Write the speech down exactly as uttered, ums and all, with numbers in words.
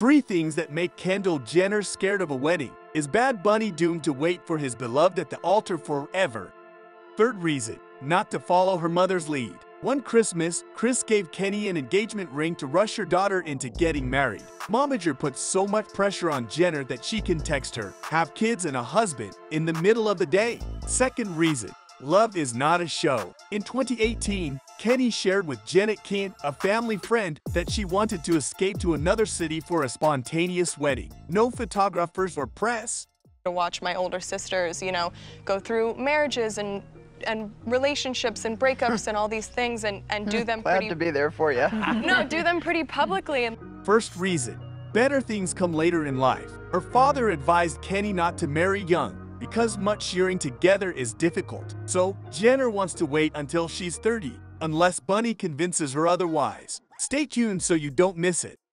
Three things that make Kendall Jenner scared of a wedding. Is Bad Bunny doomed to wait for his beloved at the altar forever? Third reason, not to follow her mother's lead. One Christmas, Kris gave Kenny an engagement ring to rush her daughter into getting married. Momager puts so much pressure on Jenner that she can text her, have kids and a husband, in the middle of the day. Second reason, love is not a show. In twenty eighteen, Kenny shared with Janet Kent, a family friend, that she wanted to escape to another city for a spontaneous wedding. No photographers or press. To watch my older sisters, you know, go through marriages and and relationships and breakups and all these things and, and do them Glad pretty... to be there for you. No, do them pretty publicly. First reason, better things come later in life. Her father advised Kenny not to marry young, because much yearning together is difficult. So, Jenner wants to wait until she's thirty, unless Bunny convinces her otherwise. Stay tuned so you don't miss it.